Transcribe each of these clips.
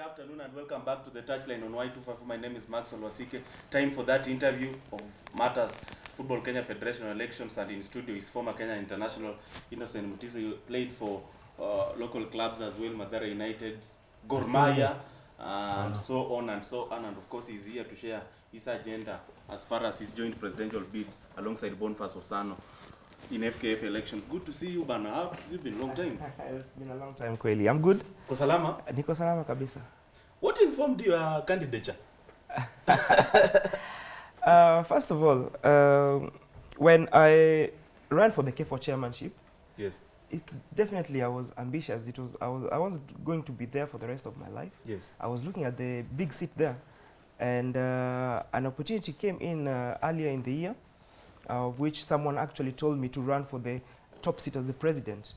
Good afternoon and welcome back to the Touchline on Y254. My name is Max Wasike. Time for that interview of matters Football Kenya Federation elections, and in studio is former Kenya international Innocent Mutiso. You played for local clubs as well, Mathare United, Gor Mahia, and so on. And of course, he's here to share his agenda as far as his joint presidential bid alongside Boniface Osano in FKF elections. Good to see you, Bana. It's been a long time. It's been a long time, kweli. I'm good. Ko salama? Niko salama kabisa. What informed your candidature? First of all, when I ran for the K4 chairmanship, yes, it definitely I was ambitious. It was I was going to be there for the rest of my life. Yes, I was looking at the big seat there, and an opportunity came in earlier in the year, of which someone actually told me to run for the top seat as the president,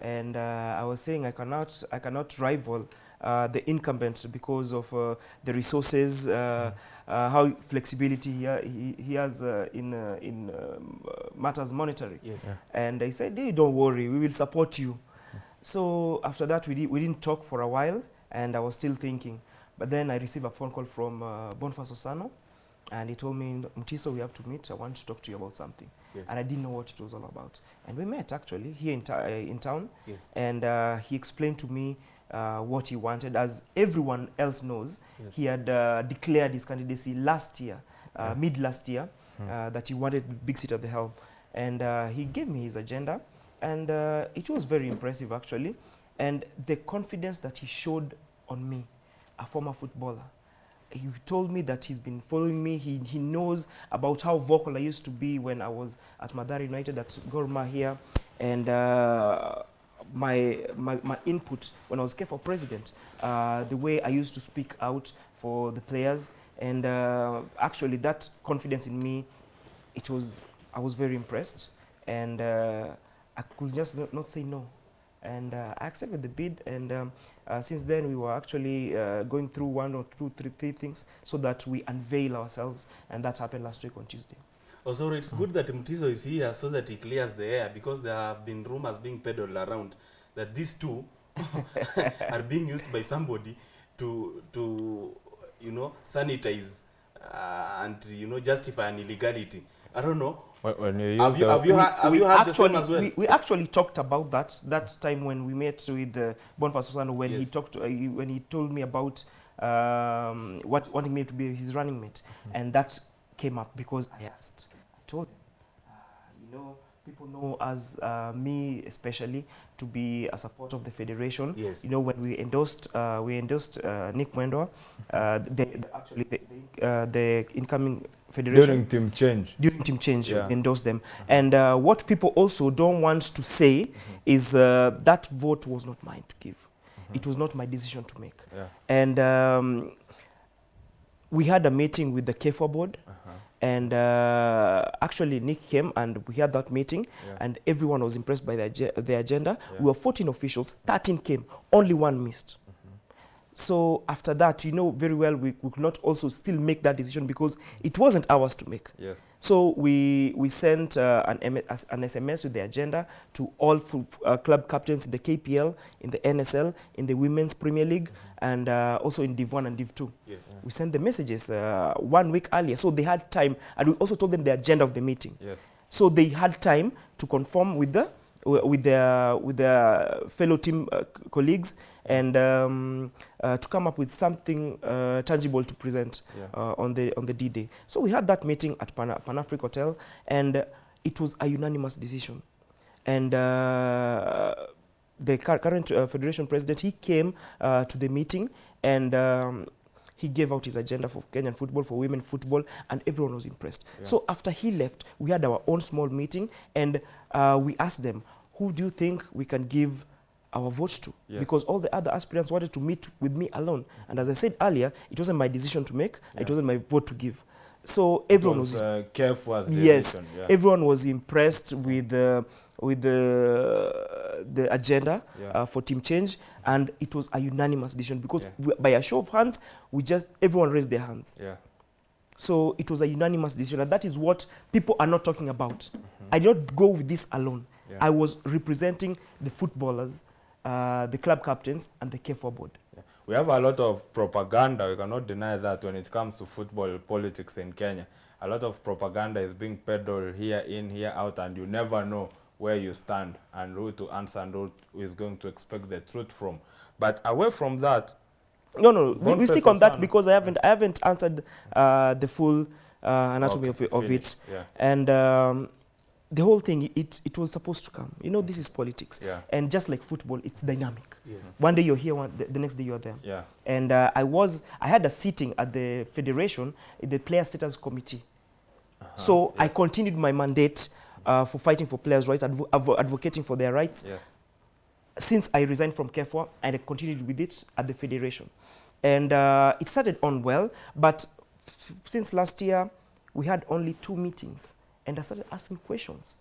and I was saying I cannot rival the incumbent because of the resources, how flexibility he has in matters monetary. Yes. Yeah. And I said, hey, don't worry, we will support you. Yeah. So after that, we didn't talk for a while, and I was still thinking. But then I received a phone call from Boniface Osano, and he told me, Mutiso, we have to meet. I want to talk to you about something. Yes. And I didn't know what it was all about. And we met, actually, here in town. Yes. And he explained to me what he wanted. As everyone else knows, yes, he had declared his candidacy last year, yeah, mid-last year, that he wanted big seat at the helm. And he gave me his agenda. And it was very impressive, actually. And the confidence that he showed on me, a former footballer, he told me that he's been following me. He knows about how vocal I used to be when I was at Mathare United, at Gor Mahia, and my input when I was K4 president, the way I used to speak out for the players, and actually that confidence in me, I was very impressed, and I could just not say no. And I accepted the bid, and since then we were actually going through one or two, three things so that we unveil ourselves, and that happened last week on Tuesday. Also, it's good that Mutiso is here so that he clears the air, because there have been rumors being peddled around that these two are being used by somebody to you know, sanitize and, you know, justify an illegality. I don't know. When you have you heard the same as well? We actually talked about that time when we met with Boniface Osano, when, yes, he talked when he told me about what wanting me to be his running mate, and that came up because I asked. I told him, you know, people know as me especially to be a supporter of the federation. Yes. You know, when we endorsed Nick Mwendwa, the incoming federation during team change, yes, endorse them. And what people also don't want to say is that vote was not mine to give. It was not my decision to make. Yeah. And we had a meeting with the Kefwa board, and actually Nick came and we had that meeting, yeah, and everyone was impressed by the agenda. Yeah. We were 14 officials, 13 came, only one missed. So after that, you know very well, we could not also still make that decision because it wasn't ours to make. Yes. So we sent an SMS with the agenda to all club captains in the KPL, in the NSL, in the Women's Premier League, and also in Div 1 and Div 2. Yes. Yeah. We sent the messages 1 week earlier, so they had time. And we also told them the agenda of the meeting. Yes. So they had time to conform with their fellow team colleagues, and to come up with something tangible to present, yeah, on the D-Day. So we had that meeting at Pan-Afric Hotel, and it was a unanimous decision. And the current Federation President, he came to the meeting, and he gave out his agenda for Kenyan football, for women football, and everyone was impressed. Yeah. So after he left, we had our own small meeting, and we asked them, who do you think we can give our votes to? Yes. Because all the other aspirants wanted to meet with me alone. And as I said earlier, it wasn't my decision to make, yeah, it wasn't my vote to give. So everyone was careful as, yes, yeah, everyone was impressed with the agenda, yeah, for team change, and it was a unanimous decision because, yeah, by a show of hands, everyone raised their hands. Yeah. So it was a unanimous decision, and that is what people are not talking about. I did not go with this alone. Yeah. I was representing the footballers, the club captains, and the K4 board. Yeah. We have a lot of propaganda, we cannot deny that when it comes to football politics in Kenya. A lot of propaganda is being peddled here in, here out, and you never know where you stand and who to answer and who is going to expect the truth from. But away from that... No, we stick on that because I haven't answered the full anatomy of it. Yeah. And... the whole thing, it was supposed to come. You know, this is politics. Yeah. And just like football, it's dynamic. Yes. One day you're here, the next day you're there. Yeah. And I had a sitting at the Federation, the Player Status Committee. So yes. I continued my mandate for fighting for players' rights, advocating for their rights. Yes. Since I resigned from Kefwa, and I continued with it at the Federation. And it started on well, but since last year, we had only 2 meetings. And I started asking questions,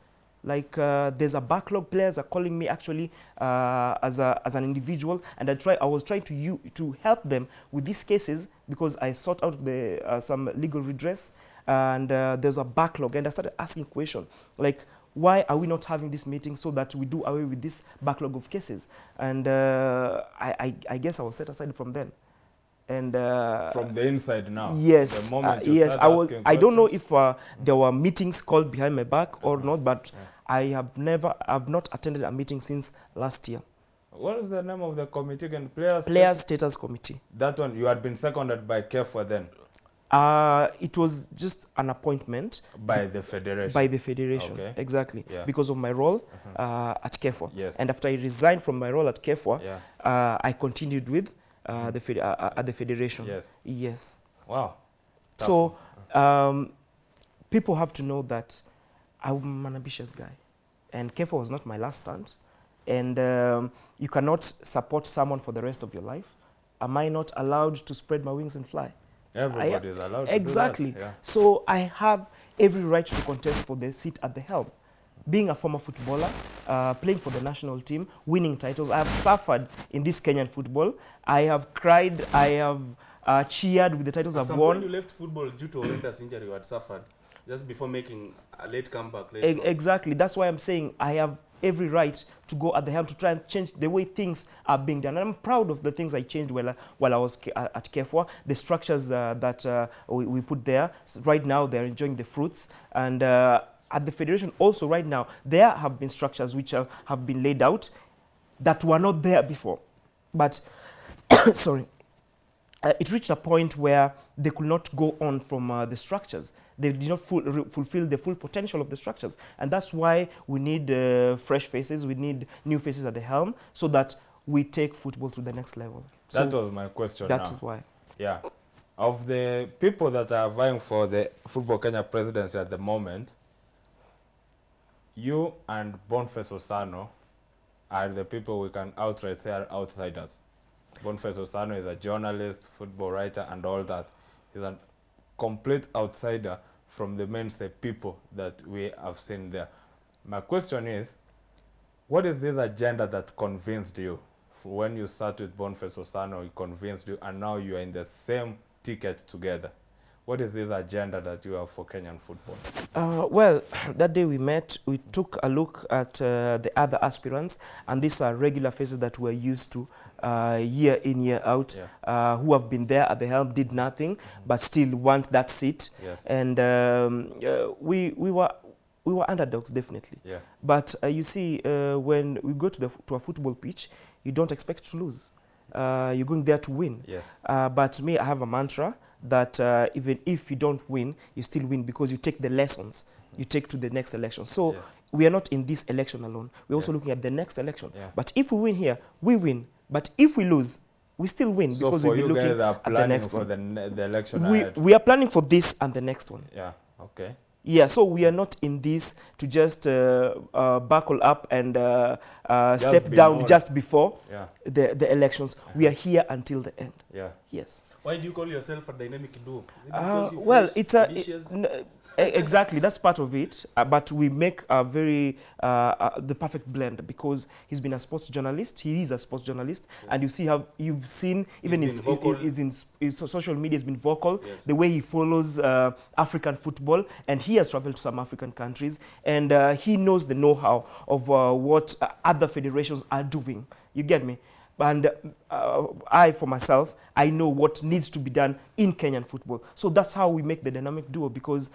like there's a backlog. Players are calling me actually as an individual, and I was trying to help them with these cases because I sought out some legal redress, and there's a backlog. And I started asking questions, like why are we not having this meeting so that we do away with this backlog of cases? And I guess I was set aside from then. And from the inside now. Yes, the moment yes. I don't know if there were meetings called behind my back or not, but yeah. I've not attended a meeting since last year. What is the name of the committee again? Player Status Committee. That one you had been seconded by KFWA then. It was just an appointment by the Federation. By the Federation, okay. Exactly. Yeah. Because of my role at KFWA. Yes. And after I resigned from my role at KFWA, yeah. I continued with. At the Federation. Yes. Yes. Wow. Tough. So people have to know that I'm an ambitious guy, and Kefwa was not my last stand. And you cannot support someone for the rest of your life. Am I not allowed to spread my wings and fly? Everybody is allowed. Exactly. To do that. Yeah. So I have every right to contest for the seat at the helm. Being a former footballer, playing for the national team, winning titles, I have suffered in this Kenyan football. I have cried, I have cheered with the titles I've won. You left football due to horrendous injury you had suffered just before making a late comeback. Exactly. That's why I'm saying I have every right to go at the helm to try and change the way things are being done. And I'm proud of the things I changed while I was at Kefwa. The structures that we put there, so right now they're enjoying the fruits. And... at the Federation also right now, there have been structures which have been laid out that were not there before. But, sorry, it reached a point where they could not go on from the structures. They did not fulfill the full potential of the structures. And that's why we need fresh faces, we need new faces at the helm so that we take football to the next level. That was my question. That is why. Yeah. Of the people that are vying for the Football Kenya presidency at the moment, you and Boniface Osano are the people we can outright say are outsiders. Boniface Osano is a journalist, football writer, and all that. He's a complete outsider from the mainstay people that we have seen there. My question is, what is this agenda that convinced you? When you sat with Boniface Osano, it convinced you, and now you are in the same ticket together. What is this agenda that you have for Kenyan football? Well, that day we met, we took a look at the other aspirants, and these are regular faces that we're used to year in, year out, yeah. Who have been there at the helm, did nothing, but still want that seat. Yes. And we were underdogs, definitely. Yeah. But you see, when we go to a football pitch, you don't expect to lose. You're going there to win. Yes. But me, I have a mantra that even if you don't win, you still win because you take the lessons you take to the next election. So yes. We are not in this election alone. We're also looking at the next election. Yeah. But if we win here, we win. But if we lose, we still win so because we'll be looking at the next one. The election we are planning for this and the next one. Yeah, okay. Yeah, so we are not in this to just buckle up and step down just before the elections. We are here until the end. Yeah. Yes. Why do you call yourself a dynamic duo? Is it well, it's a... exactly, that's part of it. But we make a very... the perfect blend because he's been a sports journalist. He is a sports journalist. Yeah. And you see how you've seen... Even his social media has been vocal. Yes. The way he follows African football. And he has traveled to some African countries. And he knows the know-how of what other federations are doing. You get me? And I, for myself, I know what needs to be done in Kenyan football. So that's how we make the dynamic duo, because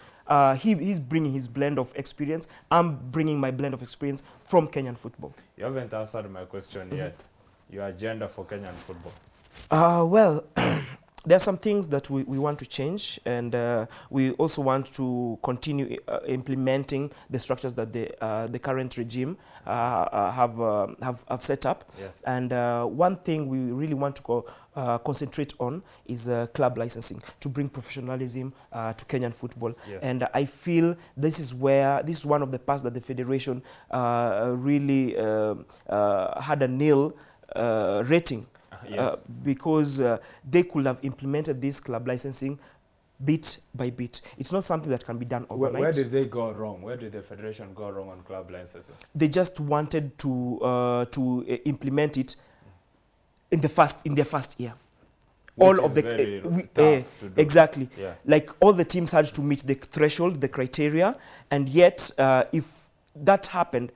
he's bringing his blend of experience. I'm bringing my blend of experience from Kenyan football. You haven't answered my question yet. Your agenda for Kenyan football? Well, there are some things that we want to change, and we also want to continue implementing the structures that the current regime have set up. Yes. And one thing we really want to concentrate on is club licensing, to bring professionalism to Kenyan football. Yes. And I feel this is one of the paths that the Federation really had a nil rating. Yes. Because they could have implemented this club licensing bit by bit. It's not something that can be done overnight. Where did they go wrong? Where did the Federation go wrong on club licensing? They just wanted to implement it in their first year. Which all of the exactly, yeah. Like all the teams had to meet the threshold, the criteria, and yet if that happened,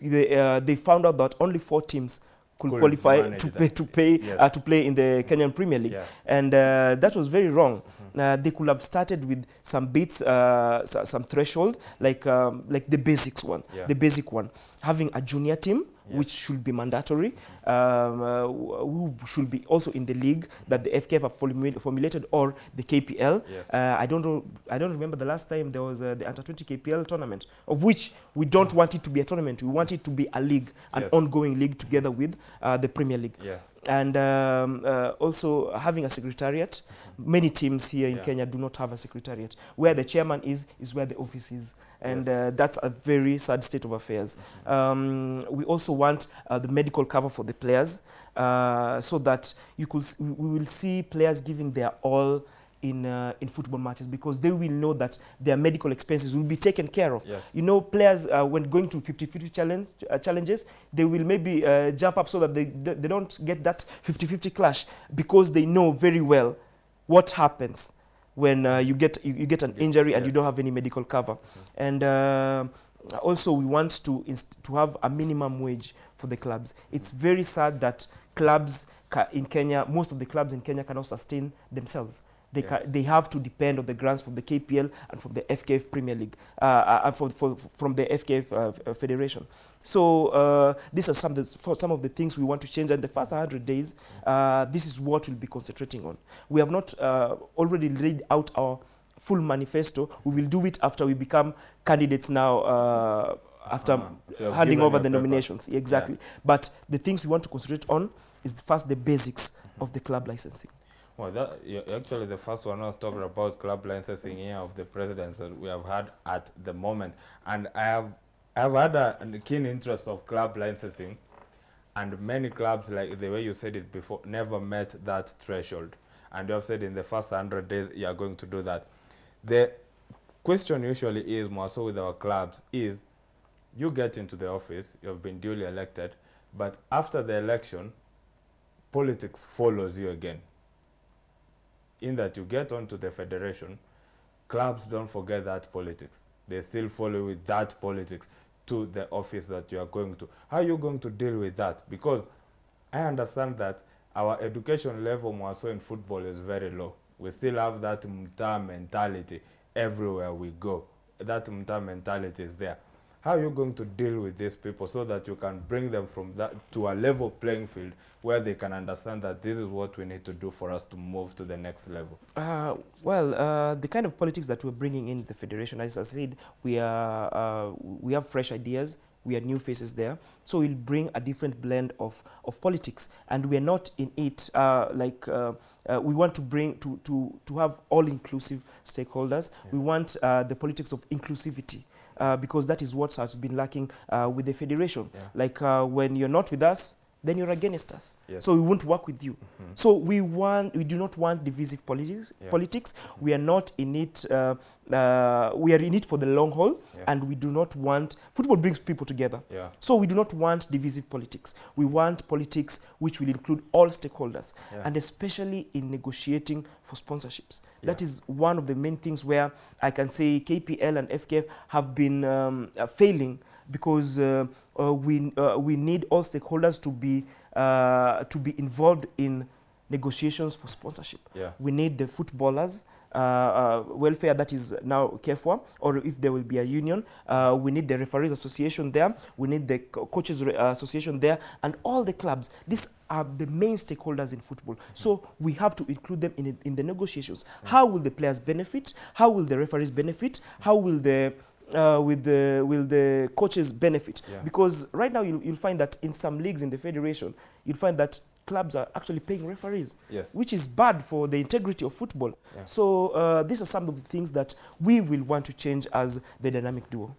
they found out that only 4 teams could qualify to play in the Kenyan Premier League, yeah. And that was very wrong. Mm-hmm. They could have started with some bits, some threshold, like the basics one, yeah. The basic one, having a junior team, yes. Which should be mandatory, who should be also in the league that the FKF have formulated, or the KPL. Yes. I don't remember the last time there was the Under-20 KPL tournament, of which we don't want it to be a tournament. We want it to be a league, an yes. ongoing league together with the Premier League. Yeah. And also having a secretariat. Many teams here in yeah. Kenya do not have a secretariat. Where the chairman is where the office is. And yes. That's a very sad state of affairs. Mm-hmm. We also want the medical cover for the players, so that we will see players giving their all in football matches, because they will know that their medical expenses will be taken care of. Yes. You know, players, when going to 50-50 challenges, they will maybe jump up so that they don't get that 50-50 clash, because they know very well what happens when you get an injury, yes. and you don't have any medical cover. Mm-hmm. And also we want to have a minimum wage for the clubs. It's very sad that clubs in Kenya, most of the clubs in Kenya cannot sustain themselves. They, yeah. They have to depend on the grants from the KPL and from the FKF Premier League, from the FKF Federation. So these are some of the things we want to change. And the first 100 days, this is what we'll be concentrating on. We have not already laid out our full manifesto. We will do it after we become candidates now, after so handing over the nominations. Yeah, exactly. Yeah. But the things we want to concentrate on is first the basics of the club licensing. Well, actually, the first one I was talking about club licensing here of the presidents that we have had at the moment, and I've had a keen interest of club licensing, and many clubs, like the way you said it before, never met that threshold, and you have said in the first 100 days you are going to do that. The question usually is more so with our clubs is, you get into the office, you have been duly elected, but after the election, politics follows you again. In that you get onto the federation, clubs don't forget that politics. They still follow with that politics to the office that you are going to. How are you going to deal with that? Because I understand that our education level more so in football is very low. We still have that mtaa mentality everywhere we go. That mtaa mentality is there. How are you going to deal with these people so that you can bring them from that to a level playing field where they can understand that this is what we need to do for us to move to the next level? Well, the kind of politics that we're bringing in the Federation, as I said, we have fresh ideas. We are new faces there. So we'll bring a different blend of politics. And we are not in it we want to bring to have all-inclusive stakeholders. Yeah. We want the politics of inclusivity. Because that is what has been lacking with the Federation. Yeah. Like when you're not with us, then you're against us. Yes. So we won't work with you. Mm-hmm. So we do not want divisive politics. Yeah. Politics. Mm-hmm. We are not in it. We are in it for the long haul, yeah. And we do not want football brings people together. Yeah. So we do not want divisive politics. We want politics which will include all stakeholders, yeah. And especially in negotiating for sponsorships. Yeah. That is one of the main things where I can say KPL and FKF have been failing, because we need all stakeholders to be involved in negotiations for sponsorship. Yeah. We need the footballers, welfare, that is now Kefwa, or if there will be a union. We need the referees association there. We need the coaches association there, and all the clubs. These are the main stakeholders in football. Mm-hmm. So we have to include them in the negotiations. Mm-hmm. How will the players benefit? How will the referees benefit? Mm-hmm. How will the coaches benefit? Yeah. Because right now you'll find that in some leagues in the federation, you'll find that clubs are actually paying referees, yes, which is bad for the integrity of football. Yeah. So these are some of the things that we will want to change as the dynamic duo.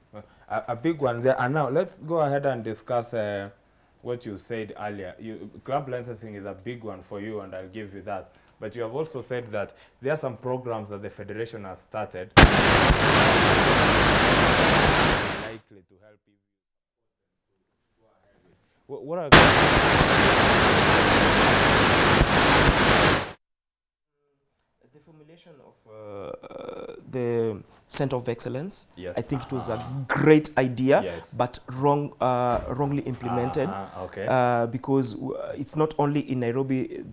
A big one there. And now let's go ahead and discuss what you said earlier. Club licensing is a big one for you, and I'll give you that. But you have also said that there are some programs that the federation has started likely to help you. What are the formulation of the Center of Excellence? Yes. I think it was a great idea, yes, but wrongly implemented. Okay. Because it's not only in Nairobi.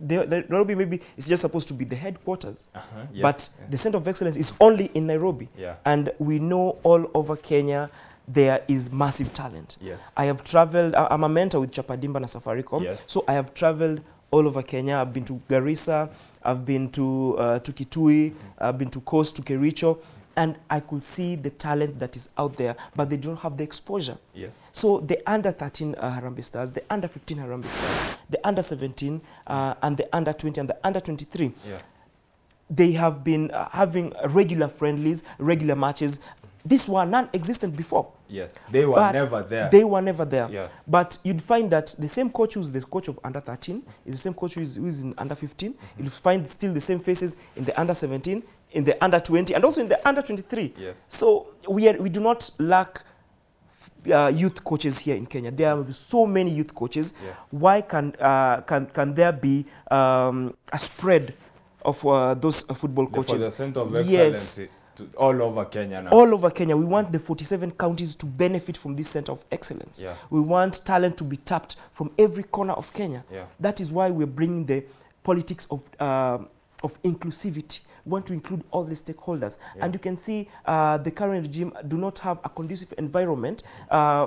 Nairobi maybe is just supposed to be the headquarters, yes, but yeah, the Center of Excellence is only in Nairobi. Yeah. And we know all over Kenya there is massive talent. Yes. I have traveled, I'm a mentor with Chapa Dimba and Safaricom, yes, so I have traveled all over Kenya. I've been to Garissa, I've been to Kitui, mm-hmm, I've been to Coast, to Kericho, and I could see the talent that is out there, but they don't have the exposure. Yes. So the under-13 Harambee Stars, the under-15 Harambee Stars, the under-17 and the under-20 and the under-23, yeah, they have been having regular friendlies, regular matches. These were non-existent before. Yes, they were never there. They were never there. Yeah. But you'd find that the same coach who's the coach of under-13 is the same coach who is in under-15. Mm-hmm. You'll find still the same faces in the under-17, in the under-20, and also in the under-23. Yes. So we do not lack youth coaches here in Kenya. There are so many youth coaches. Yeah. Why can there be a spread of those football coaches? For the Center of Excellence. Yes. All over Kenya now. All over Kenya. We want the 47 counties to benefit from this Center of Excellence. Yeah. We want talent to be tapped from every corner of Kenya. Yeah. That is why we're bringing the politics of inclusivity. We want to include all the stakeholders. Yeah. And you can see the current regime do not have a conducive environment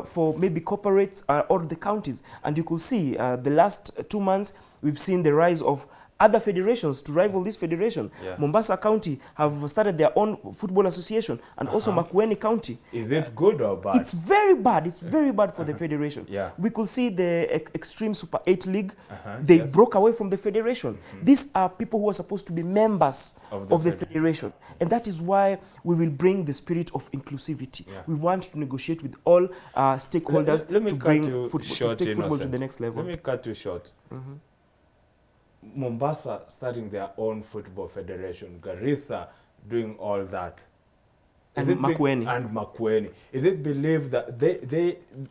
for maybe corporates or the counties. And you could see the last 2 months, we've seen the rise of other federations to rival this federation. Yeah. Mombasa County have started their own football association, and also Makueni County. Is it good or bad? It's very bad. It's very bad for the federation. Yeah. We could see the extreme Super 8 League. They broke away from the federation. These are people who are supposed to be members of the federation. And that is why we will bring the spirit of inclusivity. Yeah. We want to negotiate with all stakeholders let me to bring football, to take football to the next level. Let me cut you short. Mombasa starting their own football federation, Garissa doing all that. And Makueni. Is it believed that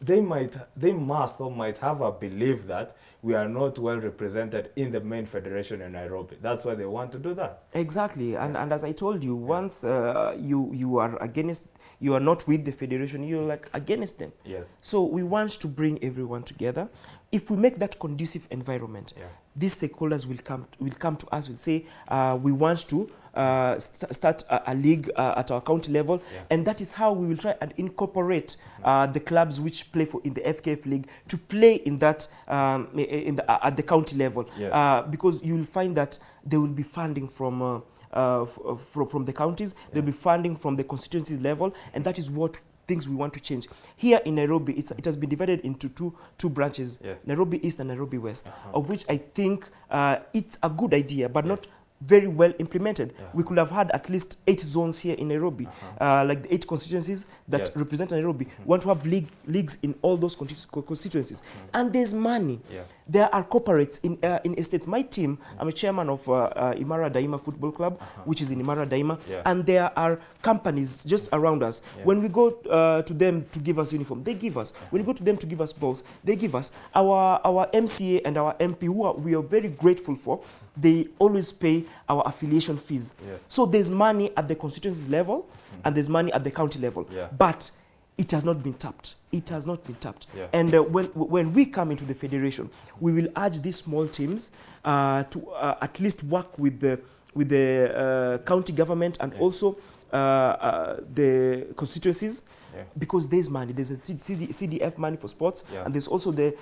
they might have a belief that we are not well represented in the main federation in Nairobi? That's why they want to do that. Exactly. And yeah, and as I told you, once you are against, you are not with the federation, you're like against them. Yes. So we want to bring everyone together. If we make that conducive environment, yeah, these stakeholders will come to us, will say, we want to start a league at our county level, yeah, and that is how we will try and incorporate the clubs which play in the FKF league to play in that at the county level. Yes. Because you will find that there will be funding from the counties, yeah, there will be funding from the constituency level, and that is what things we want to change. Here in Nairobi, it has been divided into two branches, yes, Nairobi East and Nairobi West, of which I think it's a good idea, but yeah, not very well implemented. Yeah. We could have had at least 8 zones here in Nairobi, like the 8 constituencies that yes, represent Nairobi. We want to have leagues in all those constituencies. And there's money. Yeah. There are corporates in estates. My team, I'm a chairman of Imara Daima Football Club, which is in Imara Daima, yeah, and there are companies just around us. Yeah. When we go to them to give us uniform, they give us. When we go to them to give us balls, they give us. Our MCA and our MP, we are very grateful for, they always pay our affiliation fees. Yes. So there's money at the constituency level and there's money at the county level. Yeah. But it has not been tapped. It has not been tapped. Yeah. And when we come into the federation, we will urge these small teams to at least work with the county government and yeah. also the constituencies, yeah. because there's money. There's a CDF money for sports, yeah. and there's also the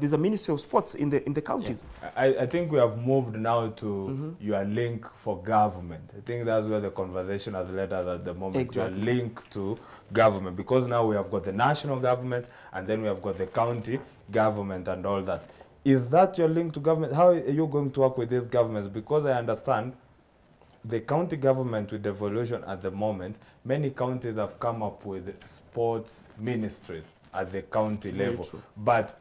there's a Ministry of Sports in the counties. Yeah. I think we have moved now to mm-hmm. your link for government. I think that's where the conversation has led us at the moment. Exactly. Your link to government, because now we have got the national government and then we have got the county government and all that. Is that your link to government? How are you going to work with these governments? Because I understand the county government with devolution at the moment, many counties have come up with sports ministries at the county level. But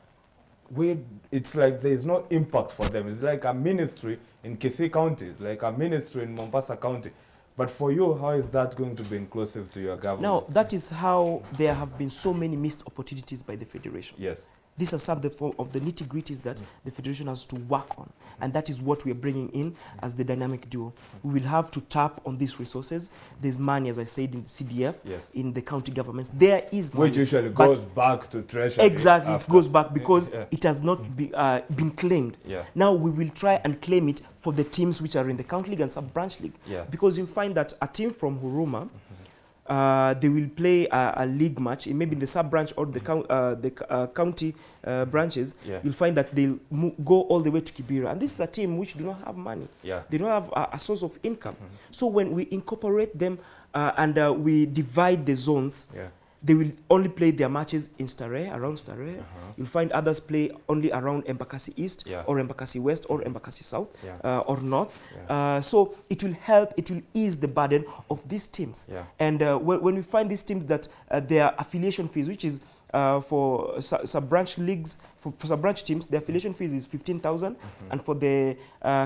it's like there is no impact for them. It's like a ministry in Kisii County, like a ministry in Mombasa County. But for you, how is that going to be inclusive to your government? Now, that is how there have been so many missed opportunities by the Federation. Yes. These are some of the nitty-gritties that the Federation has to work on. And that is what we are bringing in as the dynamic duo. We will have to tap on these resources. There's money, as I said, in the CDF, yes. in the county governments. There is money. Which usually goes back to treasury. Exactly, it goes back because yeah. it has not been claimed. Yeah. Now we will try and claim it for the teams which are in the county league and sub-branch league. Yeah. Because you find that a team from Huruma, they will play a league match, maybe in the sub-branch or the county branches, yeah. you'll find that they'll go all the way to Kibera. And this is a team which do not have money. Yeah. They don't have a source of income. Mm-hmm. So when we incorporate them and we divide the zones, yeah. they will only play their matches in Starehe, around Starehe. Uh-huh. You'll find others play only around Embakasi East yeah. or Embakasi West or Embakasi South yeah. Or North. Yeah. So it will help, it will ease the burden of these teams. Yeah. And when we find these teams that their affiliation fees, which is for sub-branch leagues, for sub-branch teams, the affiliation fees is 15,000, mm-hmm. and for the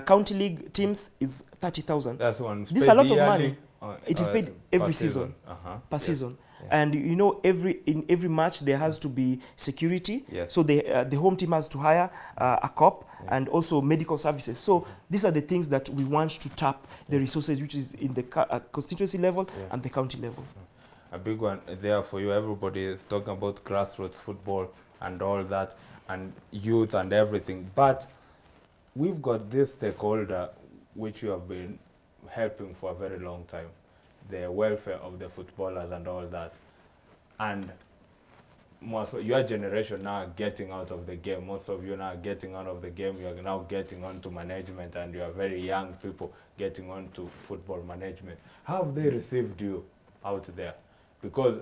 county league teams is 30,000. That's one. This is a lot of money. It is paid every season, uh-huh. per yeah. season. Yeah. And you know, in every match there has to be security. Yes. So the home team has to hire a cop yeah. and also medical services. So these are the things that we want to tap the resources which is in the constituency level yeah. and the county level. A big one there for you. Everybody is talking about grassroots football and all that, and youth and everything. But we've got this stakeholder which you have been helping for a very long time. The welfare of the footballers and all that, and most of your generation now getting out of the game. Most of you now getting out of the game. You are now getting on to management, and you are very young people getting on to football management. How have they received you out there? Because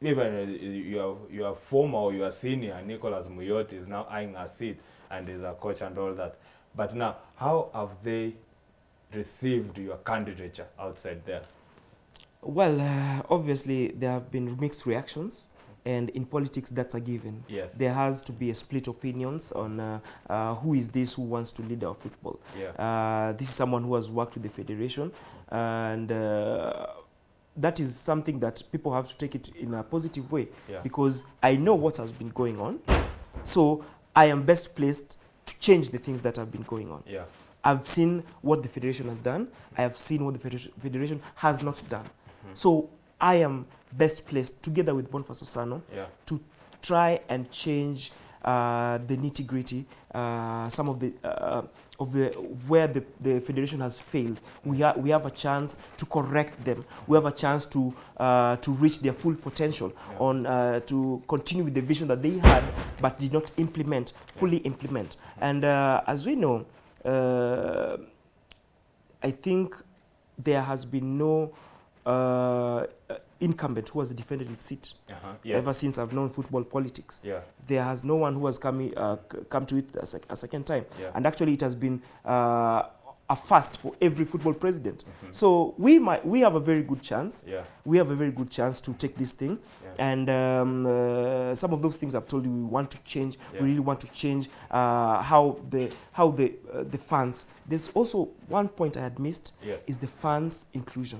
even your former or your senior Nicholas Muyoti is now eyeing a seat and is a coach and all that. But now, how have they received your candidature outside there? Well, obviously, there have been mixed reactions, and in politics, that's a given. Yes. There has to be a split opinions on who is this who wants to lead our football. Yeah. This is someone who has worked with the Federation, and that is something that people have to take it in a positive way, yeah. because I know what has been going on, so I am best placed to change the things that have been going on. Yeah. I've seen what the Federation has done. I have seen what the Federation has not done. So I am best placed, together with Boniface Osano, yeah. to try and change the nitty-gritty, some of where the Federation has failed. We have a chance to correct them. We have a chance to reach their full potential, yeah. To continue with the vision that they had but did not implement, fully implement. And as we know, I think there has been no incumbent who has defended his seat yes. ever since I've known football politics. Yeah. There has no one who has come to it a second time. Yeah. And actually it has been a first for every football president. Mm-hmm. So we have a very good chance. Yeah. We have a very good chance to take this thing. Yeah. And some of those things I've told you we want to change. Yeah. We really want to change how the fans. There's also one point I had missed yes. is the fans inclusion.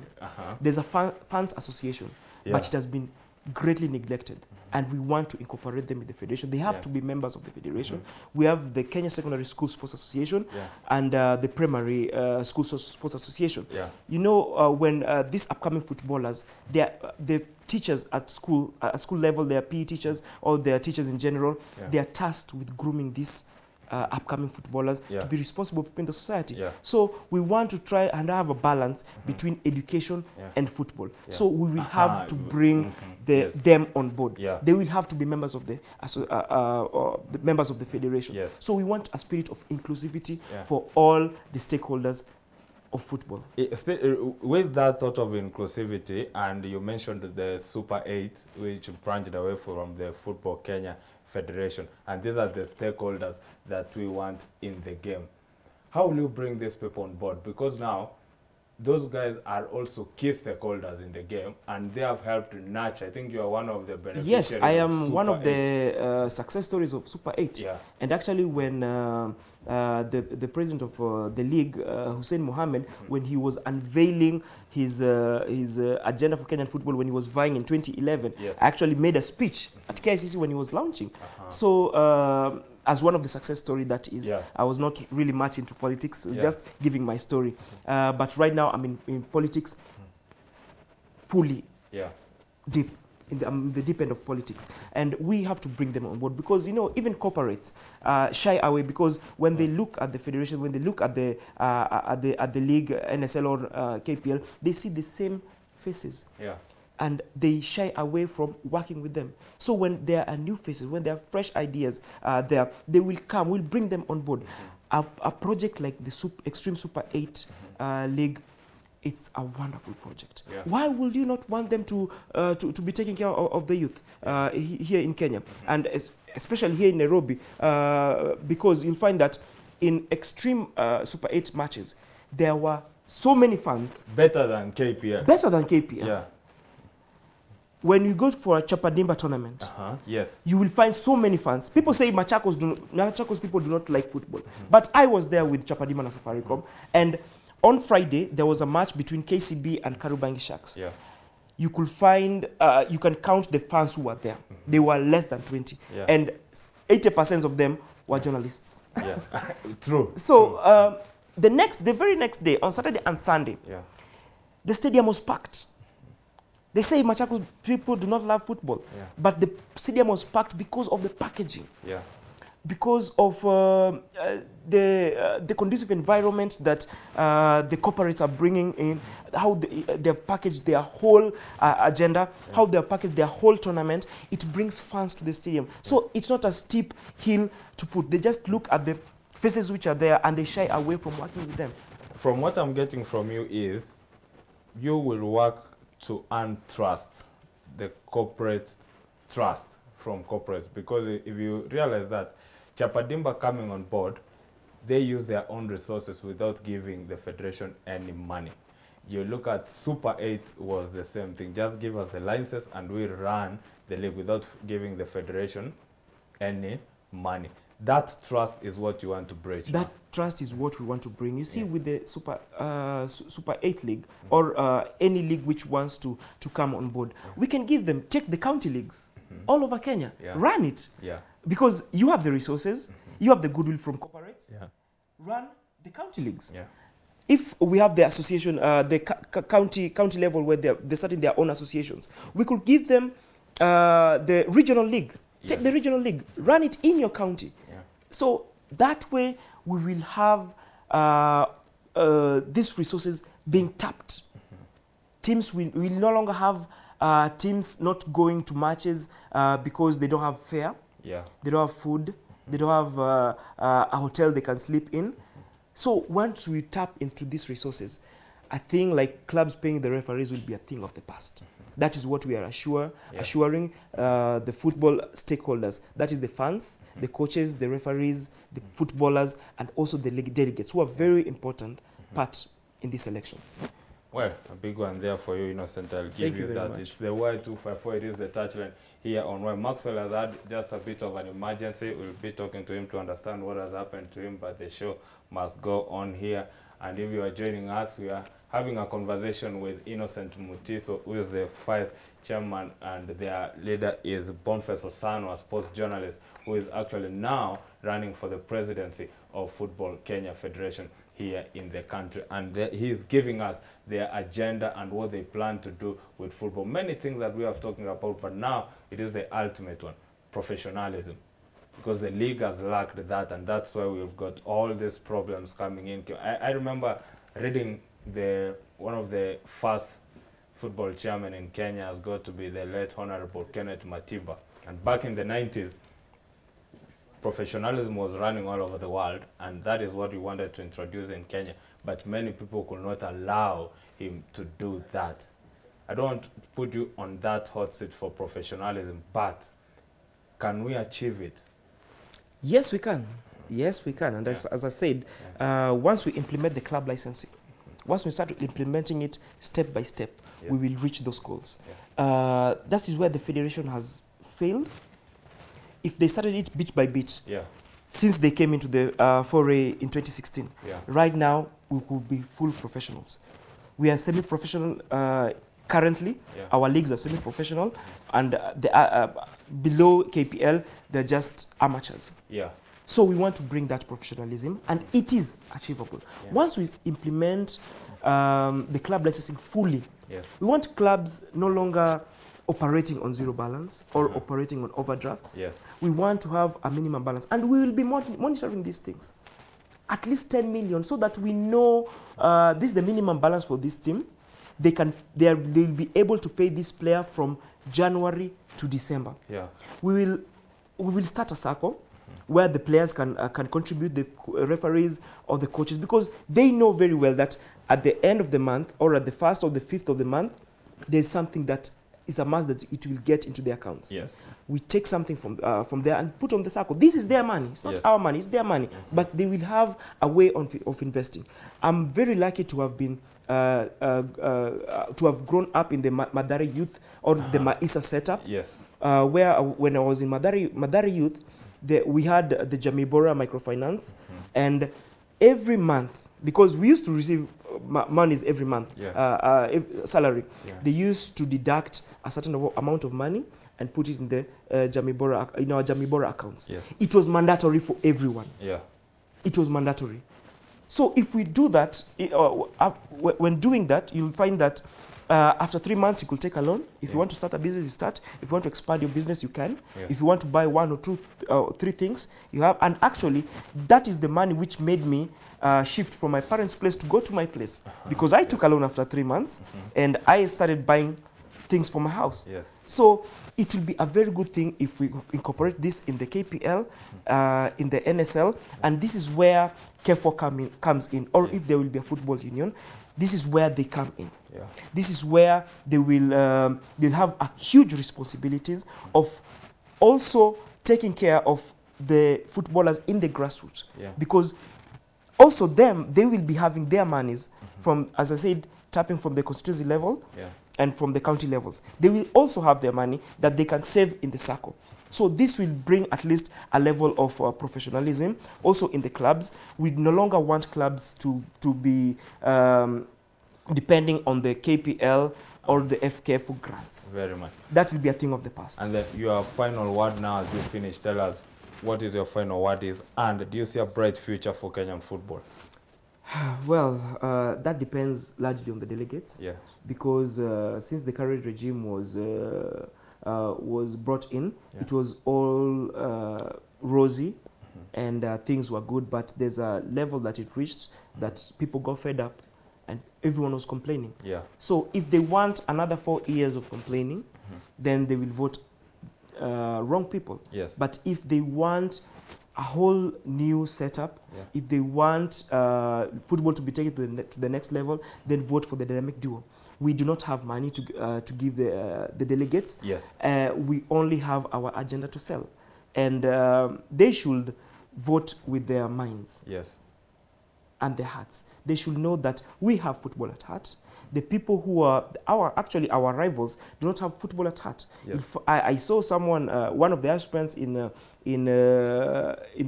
There's a fans association, yeah. but it has been greatly neglected, and we want to incorporate them in the federation. They have to be members of the federation. We have the Kenya Secondary School Sports Association and the Primary School Sports Association. You know, when these upcoming footballers, the teachers at school level, their PE teachers or their teachers in general, they are tasked with grooming these upcoming footballers to be responsible people in the society. So we want to try and have a balance between education and football. So we will have to bring them on board. They will have to be members of the members of the federation. So we want a spirit of inclusivity for all the stakeholders of football. With that sort of inclusivity, and you mentioned the Super 8, which branched away from the Football Kenya Federation, and these are the stakeholders that we want in the game. How will you bring these people on board? Because now those guys are also key stakeholders in the game, and they have helped nurture. I think you are one of the beneficiaries. Yes, I am one of the success stories of Super 8. And actually, when the president of the league, Hussein Mohammed, when he was unveiling his agenda for Kenyan football when he was vying in 2011, actually made a speech at KICC when he was launching. So, as one of the success stories that is, I was not really much into politics, just giving my story. But right now I'm in politics fully deep, in the deep end of politics. And we have to bring them on board because, you know, even corporates shy away because when they look at the federation, when they look at the league, NSL or KPL, they see the same faces. And they shy away from working with them. So when there are new faces, when there are fresh ideas there, they will come, we'll bring them on board. A project like the Extreme Super 8 League, it's a wonderful project. Why would you not want them to be taking care of the youth here in Kenya? And especially here in Nairobi, because you'll find that in Extreme Super 8 matches, there were so many fans. Better than KPL. Better than KPL. When you go for a Chapa Dimba tournament, you will find so many fans. People say Machakos people do not like football. But I was there with Chapa Dimba and Safaricom. And on Friday, there was a match between KCB and Karubangi Sharks. You could find, you can count the fans who were there. They were less than 20. And 80% of them were journalists. True. So the very next day, on Saturday and Sunday, the stadium was packed. They say Machakos people do not love football, but the stadium was packed because of the packaging, because of the conducive environment that the corporates are bringing in, how they have packaged their whole agenda, how they have packaged their whole tournament. It brings fans to the stadium. So it's not a steep hill to put. They just look at the faces which are there and they shy away from working with them. From what I'm getting from you is, you will work to earn trust, the corporate trust from corporates. Because if you realize that Chapa Dimba coming on board, they use their own resources without giving the federation any money. You look at Super 8 was the same thing. Just give us the licenses and we run the league without giving the federation any money. That trust is what you want to bridge. That trust is what we want to bring. You see, with the Super 8 League or any league which wants to come on board, we can give them, take the county leagues all over Kenya, run it. Because you have the resources, you have the goodwill from corporates, run the county leagues. If we have the association, the county level where they're starting their own associations, we could give them the regional league. Take the regional league, run it in your county. So that way we will have these resources being tapped. Teams will no longer have teams not going to matches because they don't have fare, they don't have food, they don't have a hotel they can sleep in. So once we tap into these resources, a thing like clubs paying the referees will be a thing of the past. That is what we are assuring the football stakeholders. That is the fans, the coaches, the referees, the footballers, and also the league delegates, who are very important part in these elections. Well, a big one there for you, Innocent. I'll give you that. Much. It's the Y254. It is the touchline here on Y. Maxwell has had just a bit of an emergency. We'll be talking to him to understand what has happened to him, but the show must go on here And if you are joining us, we are having a conversation with Innocent Mutiso, who is the vice chairman, and their leader is Boniface Osano, a sports journalist, who is actually now running for the presidency of Football Kenya Federation here in the country. And he is giving us their agenda and what they plan to do with football. Many things that we are talking about, but now it is the ultimate one, professionalism. Because the league has lacked that, and that's why we've got all these problems coming in. I remember reading one of the first football chairmen in Kenya has got to be the late Honorable Kenneth Matiba. And back in the 90s, professionalism was running all over the world, and that is what we wanted to introduce in Kenya. But many people could not allow him to do that. I don't want to put you on that hot seat for professionalism, but can we achieve it? Yes, we can. Yes, we can. And as I said, once we implement the club licensing, once we start implementing it step by step, we will reach those goals. Yeah. That is where the Federation has failed. If they started it bit by bit, since they came into the foray in 2016, right now we could be full professionals. We are semi-professional currently. Our leagues are semi-professional, and below KPL, they're just amateurs. Yeah. So we want to bring that professionalism, and it is achievable. Yeah. Once we implement the club licensing fully, we want clubs no longer operating on zero balance or operating on overdrafts. Yes. We want to have a minimum balance, and we will be monitoring these things. At least 10 million, so that we know this is the minimum balance for this team. They'll be able to pay this player from January to December. Yeah. We will start a circle where the players can contribute, the referees or the coaches, because they know very well that at the end of the month or at the 1st or the 5th of the month, there's something that is a must that it will get into their accounts. Yes. We take something from there and put on the circle. This is their money. It's not our money. It's their money. But they will have a way of investing. I'm very lucky to have been to have grown up in the Mathare Youth or the Maisa setup. Yes. Where when I was in Mathare Youth, we had the Jamii Bora microfinance, and every month, because we used to receive monies every month, salary, they used to deduct a certain amount of money and put it in the Jamii Bora, in our Jamii Bora accounts. Yes. It was mandatory for everyone. Yeah. It was mandatory. So if we do that, when doing that, you'll find that after 3 months, you could take a loan. If you want to start a business, you start. If you want to expand your business, you can. Yeah. If you want to buy one or two, three things, you have. And actually, that is the money which made me shift from my parents' place to go to my place. Because I took a loan after 3 months, and I started buying things for my house. Yes. So it will be a very good thing if we incorporate this in the KPL, in the NSL, and this is where K4 comes in, or if there will be a football union, this is where they come in. Yeah. This is where they will they'll have a huge responsibilities of also taking care of the footballers in the grassroots, because also they will be having their monies from, as I said, tapping from the constituency level and from the county levels. They will also have their money that they can save in the circle. So this will bring at least a level of professionalism also in the clubs. We no longer want clubs to be depending on the KPL or the FK for grants. Very much. That will be a thing of the past. And your final word now as you finish, tell us what is your final word is, and do you see a bright future for Kenyan football? Well, that depends largely on the delegates. Yes. Because since the current regime was brought in, it was all rosy and things were good, but there's a level that it reached that people got fed up and everyone was complaining. Yeah. So if they want another 4 years of complaining, then they will vote wrong people. Yes. But if they want a whole new setup, if they want football to be taken to the next level, then vote for the dynamic duo. We do not have money to give the delegates. Yes. We only have our agenda to sell. And they should vote with their minds. Yes. And their hearts. They should know that we have football at heart. The people who are actually our rivals do not have football at heart. Yes. If I saw someone, one of the aspirants in the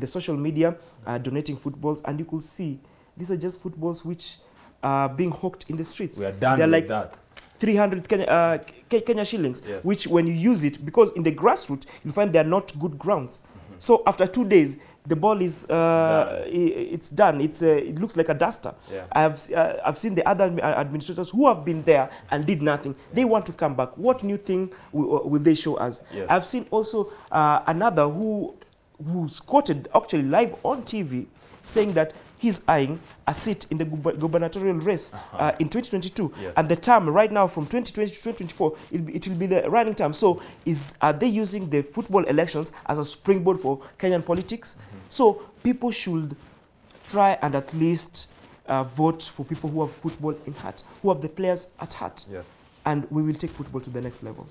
social media donating footballs, and you could see These are just footballs which are being hawked in the streets. We are done with like that. 300 Kenya shillings, yes. Which when you use it, because in the grassroots, you find they are not good grounds. Mm-hmm. So after 2 days, the ball is, it's done. It's, it looks like a duster. Yeah. I've seen the other administrators who have been there and did nothing. They want to come back. What new thing will they show us? Yes. I've seen also another who quoted actually live on TV saying that he's eyeing a seat in the gubernatorial race in 2022. Yes. And the term right now from 2020 to 2024, it will be the running term. So are they using the football elections as a springboard for Kenyan politics? Mm-hmm. So people should try and at least vote for people who have football in heart, who have the players at heart. Yes. And we will take football to the next level.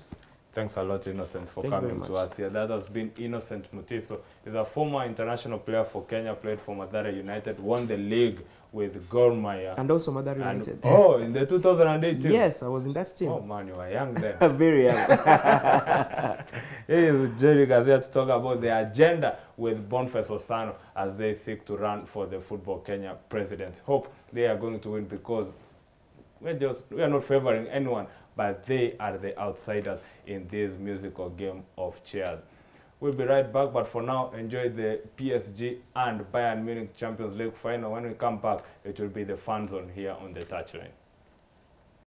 Thanks a lot, Innocent, for coming to us here. That has been Innocent Mutiso. He's a former international player for Kenya, played for Mathare United, won the league with Gor Mahia. And also Mathare United. Oh, in the 2018? Yes, I was in that team. Oh, man, you were young then. Very young. Here is Jerry Garcia to talk about the agenda with Boniface Osano as they seek to run for the Football Kenya presidency. Hope they are going to win, because we are not favoring anyone, but they are the outsiders in this musical game of chairs. We'll be right back, but for now, enjoy the PSG and Bayern Munich Champions League final. When we come back, it will be the fun zone here on the touchline.